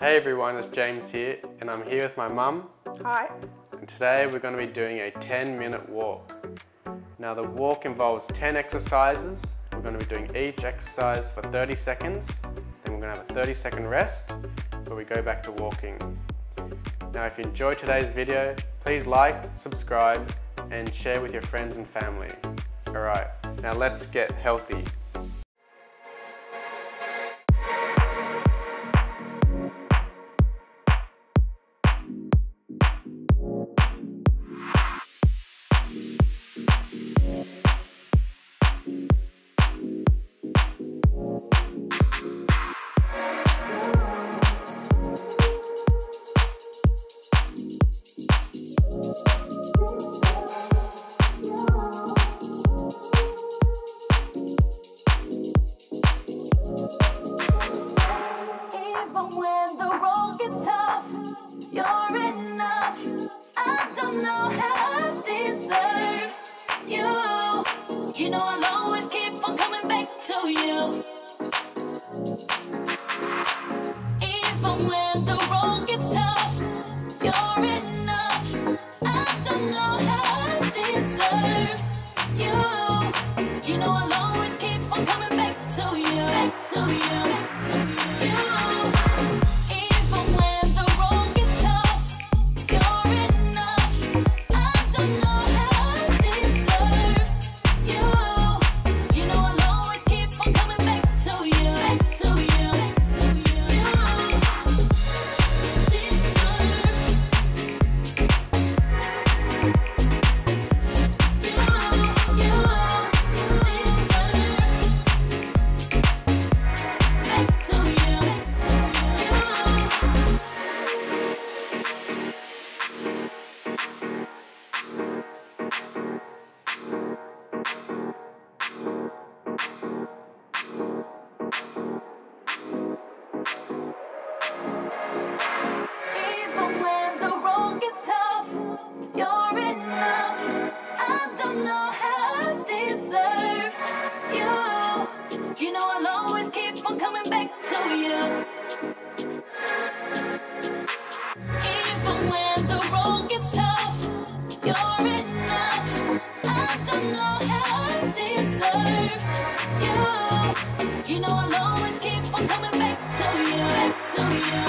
Hey everyone, it's James here, and I'm here with my mum. Hi. And today we're going to be doing a 10-minute walk. Now the walk involves 10 exercises. We're going to be doing each exercise for 30 seconds, then we're going to have a 30-second rest, where we go back to walking. Now if you enjoyed today's video, please like, subscribe, and share with your friends and family. Alright, now let's get healthy. You know I'll always keep on coming back to you. Even when the road gets tough, you're enough. I don't know how I deserve you. You know I'll always keep on coming back to you. Back to you. Back to you. You know I'll always keep on coming back to you. Even when the road gets tough, you're enough. I don't know how I deserve you. You know I'll always keep on coming back to you. Back to you.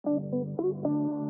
Thank you.